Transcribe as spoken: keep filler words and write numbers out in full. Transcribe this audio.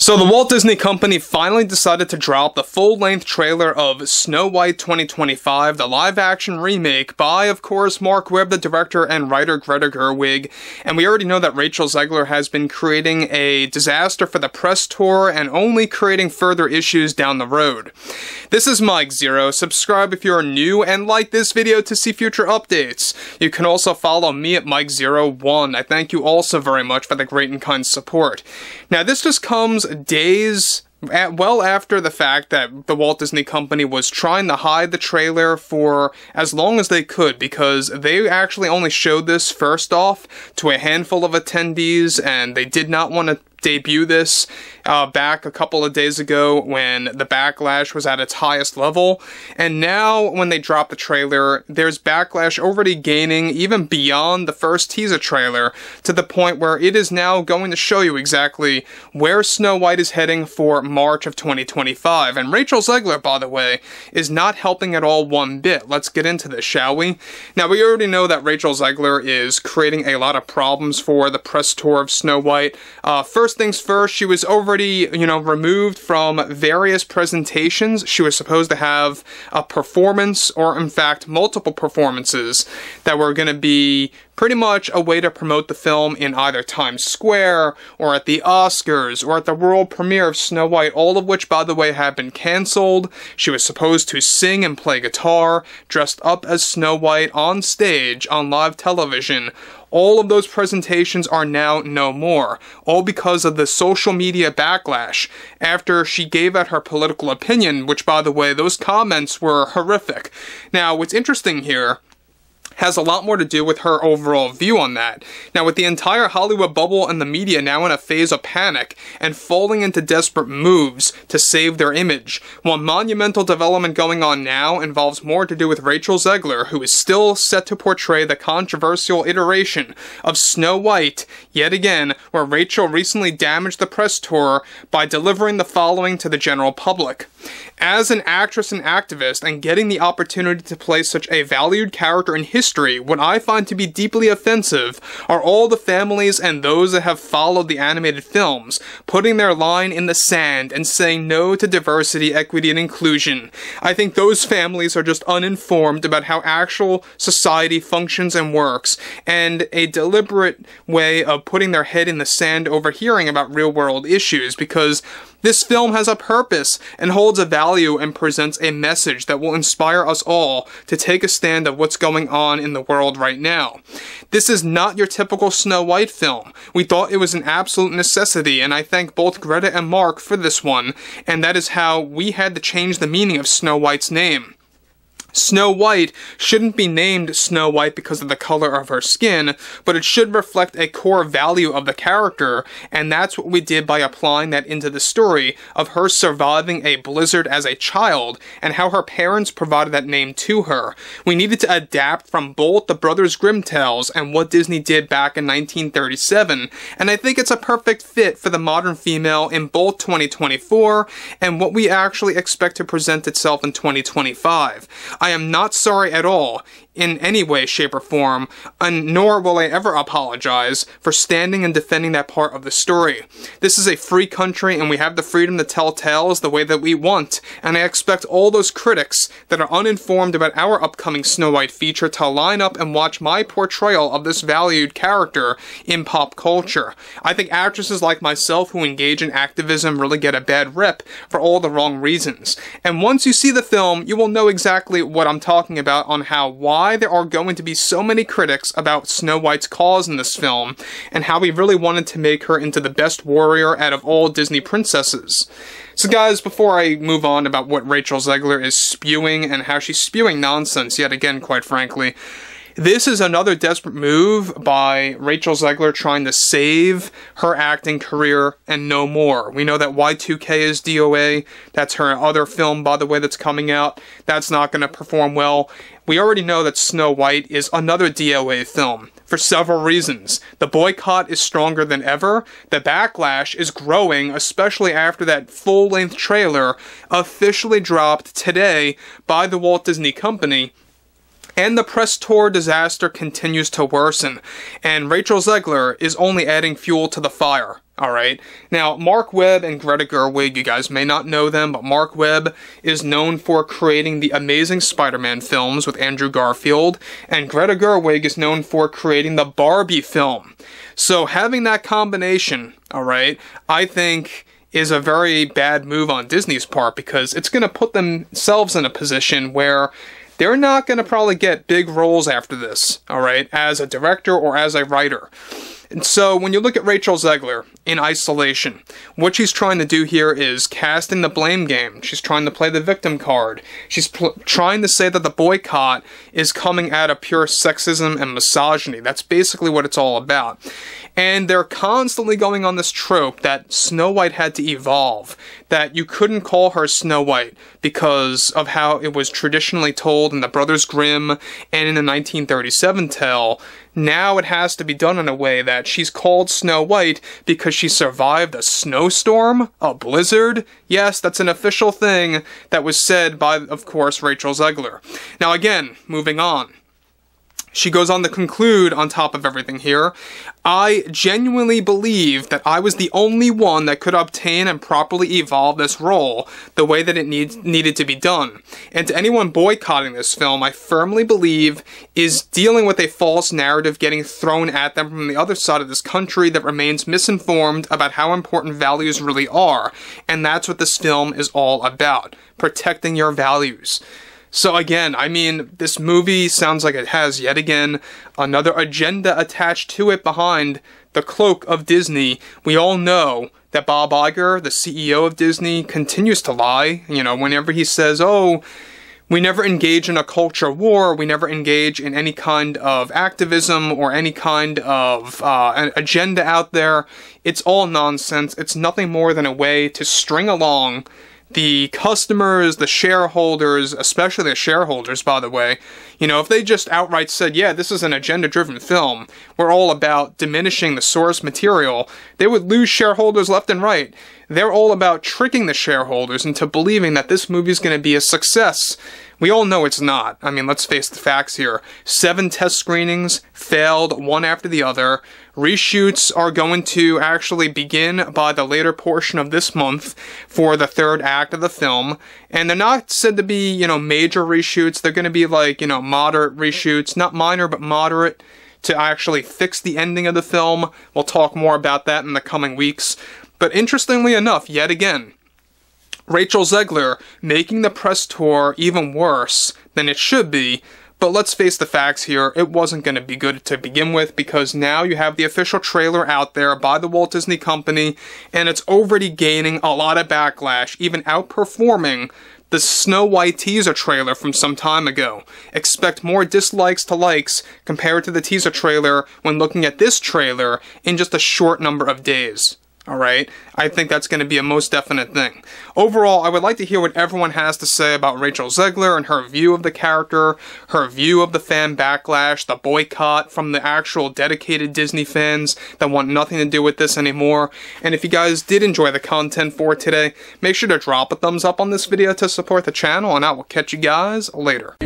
So the Walt Disney Company finally decided to drop the full-length trailer of Snow White twenty twenty-five, the live-action remake by, of course, Marc Webb, the director, and writer Greta Gerwig. And we already know that Rachel Zegler has been creating a disaster for the press tour and only creating further issues down the road. This is Mike Zeroh. Subscribe if you're new and like this video to see future updates. You can also follow me at Mike Zeroh one. I thank you also very much for the great and kind support. Now, this just comes days at, well after the fact that the Walt Disney Company was trying to hide the trailer for as long as they could, because they actually only showed this first off to a handful of attendees, and they did not want to debut this uh, back a couple of days ago when the backlash was at its highest level. And now when they drop the trailer, there's backlash already gaining even beyond the first teaser trailer, to the point where it is now going to show you exactly where Snow White is heading for March of twenty twenty-five. And Rachel Zegler, by the way, is not helping at all one bit. Let's get into this, shall we? Now, we already know that Rachel Zegler is creating a lot of problems for the press tour of Snow White. Uh, first things first, she was already, you know, removed from various presentations. She was supposed to have a performance, or in fact, multiple performances that were going to be pretty much a way to promote the film in either Times Square, or at the Oscars, or at the world premiere of Snow White, all of which, by the way, have been cancelled. She was supposed to sing and play guitar, dressed up as Snow White on stage, on live television. All of those presentations are now no more, all because of the social media backlash after she gave out her political opinion, which, by the way, those comments were horrific. Now, what's interesting here has a lot more to do with her overall view on that. Now, with the entire Hollywood bubble and the media now in a phase of panic and falling into desperate moves to save their image, while monumental development going on now involves more to do with Rachel Zegler, who is still set to portray the controversial iteration of Snow White, yet again, where Rachel recently damaged the press tour by delivering the following to the general public. As an actress and activist, and getting the opportunity to play such a valued character in history, what I find to be deeply offensive are all the families and those that have followed the animated films, putting their line in the sand and saying no to diversity, equity, and inclusion. I think those families are just uninformed about how actual society functions and works, and a deliberate way of putting their head in the sand over hearing about real-world issues, because this film has a purpose and holds a value and presents a message that will inspire us all to take a stand of what's going on in the world right now. This is not your typical Snow White film. We thought it was an absolute necessity, and I thank both Greta and Marc for this one, and that is how we had to change the meaning of Snow White's name. Snow White shouldn't be named Snow White because of the color of her skin, but it should reflect a core value of the character, and that's what we did by applying that into the story of her surviving a blizzard as a child, and how her parents provided that name to her. We needed to adapt from both the Brothers Grimm tales and what Disney did back in nineteen thirty-seven, and I think it's a perfect fit for the modern female in both twenty twenty-four and what we actually expect to present itself in twenty twenty-five. I am not sorry at all, in any way, shape, or form, and nor will I ever apologize for standing and defending that part of the story. This is a free country, and we have the freedom to tell tales the way that we want, and I expect all those critics that are uninformed about our upcoming Snow White feature to line up and watch my portrayal of this valued character in pop culture. I think actresses like myself who engage in activism really get a bad rep for all the wrong reasons, and once you see the film, you will know exactly what I'm talking about on how why Why there are going to be so many critics about Snow White's cause in this film, and how we really wanted to make her into the best warrior out of all Disney princesses. So guys, before I move on about what Rachel Zegler is spewing and how she's spewing nonsense yet again, quite frankly, this is another desperate move by Rachel Zegler trying to save her acting career and no more. We know that Y two K is D O A. That's her other film, by the way, that's coming out. That's not going to perform well. We already know that Snow White is another D O A film for several reasons. The boycott is stronger than ever. The backlash is growing, especially after that full-length trailer officially dropped today by the Walt Disney Company. and the press tour disaster continues to worsen, and Rachel Zegler is only adding fuel to the fire. Alright, now Marc Webb and Greta Gerwig, you guys may not know them, but Marc Webb is known for creating the Amazing Spider-Man films with Andrew Garfield, and Greta Gerwig is known for creating the Barbie film. So having that combination, alright, I think is a very bad move on Disney's part, because it's going to put themselves in a position where they're not going to probably get big roles after this, alright, as a director or as a writer. And so when you look at Rachel Zegler in isolation, what she's trying to do here is casting the blame game. She's trying to play the victim card. She's pl trying to say that the boycott is coming out of pure sexism and misogyny. That's basically what it's all about. And they're constantly going on this trope that Snow White had to evolve, that you couldn't call her Snow White because of how it was traditionally told in the Brothers Grimm and in the nineteen thirty-seven tale. Now it has to be done in a way that she's called Snow White because she survived a snowstorm, a blizzard. Yes, that's an official thing that was said by, of course, Rachel Zegler. Now again, moving on. She goes on to conclude on top of everything here, I genuinely believe that I was the only one that could obtain and properly evolve this role the way that it need, needed to be done. And to anyone boycotting this film, I firmly believe is dealing with a false narrative getting thrown at them from the other side of this country that remains misinformed about how important values really are. And that's what this film is all about, protecting your values. So again, I mean, this movie sounds like it has, yet again, another agenda attached to it behind the cloak of Disney. We all know that Bob Iger, the C E O of Disney, continues to lie. You know, whenever he says, oh, we never engage in a culture war, we never engage in any kind of activism or any kind of uh, an agenda out there, it's all nonsense. It's nothing more than a way to string along the customers, the shareholders, especially the shareholders, by the way. You know, if they just outright said, yeah, this is an agenda-driven film, we're all about diminishing the source material, they would lose shareholders left and right. They're all about tricking the shareholders into believing that this movie's going to be a success. We all know it's not. I mean, let's face the facts here. Seven test screenings failed one after the other. Reshoots are going to actually begin by the later portion of this month for the third act of the film. And they're not said to be, you know, major reshoots. They're going to be like, you know, moderate reshoots. Not minor, but moderate, to actually fix the ending of the film. We'll talk more about that in the coming weeks. But interestingly enough, yet again, Rachel Zegler making the press tour even worse than it should be, but let's face the facts here, it wasn't going to be good to begin with, because now you have the official trailer out there by the Walt Disney Company, and it's already gaining a lot of backlash, even outperforming the Snow White teaser trailer from some time ago. Expect more dislikes to likes compared to the teaser trailer when looking at this trailer in just a short number of days. Alright, I think that's going to be a most definite thing. Overall, I would like to hear what everyone has to say about Rachel Zegler and her view of the character, her view of the fan backlash, the boycott from the actual dedicated Disney fans that want nothing to do with this anymore. And if you guys did enjoy the content for today, make sure to drop a thumbs up on this video to support the channel, and I will catch you guys later.